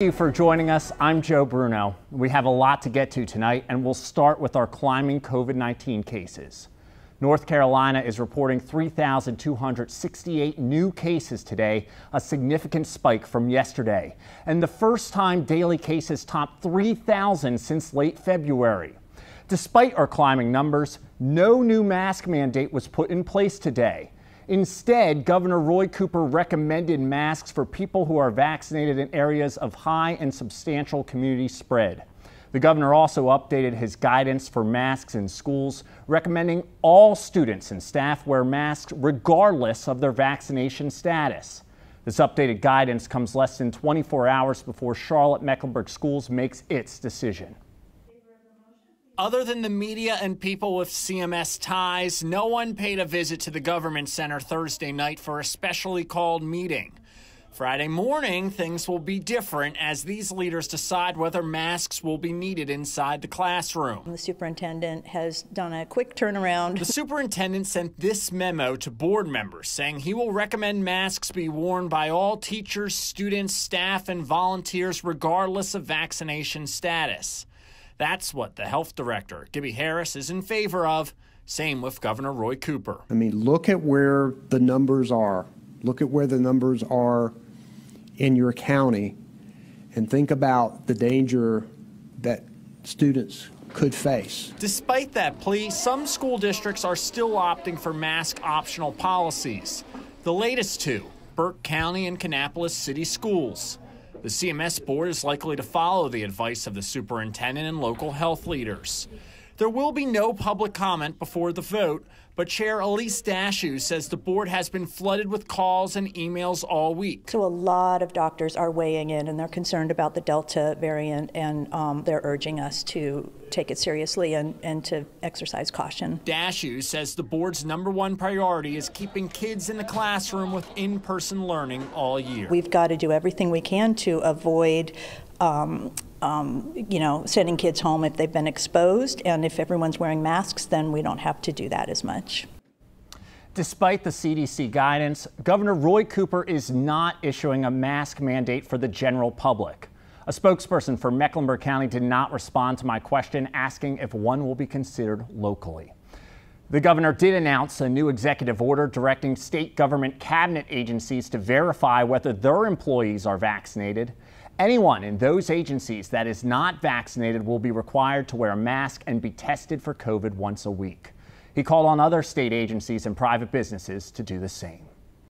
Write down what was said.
Thank you for joining us. I'm Joe Bruno. We have a lot to get to tonight, and we'll start with our climbing COVID-19 cases. North Carolina is reporting 3,268 new cases today, a significant spike from yesterday, and the first time daily cases topped 3,000 since late February. Despite our climbing numbers, no new mask mandate was put in place today. Instead, Governor Roy Cooper recommended masks for people who are vaccinated in areas of high and substantial community spread. The governor also updated his guidance for masks in schools, recommending all students and staff wear masks regardless of their vaccination status. This updated guidance comes less than 24 hours before Charlotte Mecklenburg Schools makes its decision. Other than the media and people with CMS ties, no one paid a visit to the government center Thursday night for a specially called meeting. Friday morning, things will be different as these leaders decide whether masks will be needed inside the classroom. The superintendent has done a quick turnaround. The superintendent sent this memo to board members saying he will recommend masks be worn by all teachers, students, staff, and volunteers regardless of vaccination status. That's what the health director, Gibby Harris, is in favor of. Same with Governor Roy Cooper. I mean, look at where the numbers are. Look at where the numbers are in your county and think about the danger that students could face. Despite that plea, some school districts are still opting for mask optional policies. The latest two, Burke County and Kannapolis City Schools. The CMS board is likely to follow the advice of the superintendent and local health leaders. There will be no public comment before the vote, but Chair Elise Dashew says the board has been flooded with calls and emails all week. So a lot of doctors are weighing in, and they're concerned about the Delta variant, and they're urging us to take it seriously and to exercise caution. Dashew says the board's #1 priority is keeping kids in the classroom with in-person learning all year. We've got to do everything we can to avoid sending kids home if they've been exposed, and if everyone's wearing masks, then we don't have to do that as much. Despite the CDC guidance, Governor Roy Cooper is not issuing a mask mandate for the general public. A spokesperson for Mecklenburg County did not respond to my question asking if one will be considered locally. The governor did announce a new executive order directing state government cabinet agencies to verify whether their employees are vaccinated. Anyone in those agencies that is not vaccinated will be required to wear a mask and be tested for COVID once a week. He called on other state agencies and private businesses to do the same.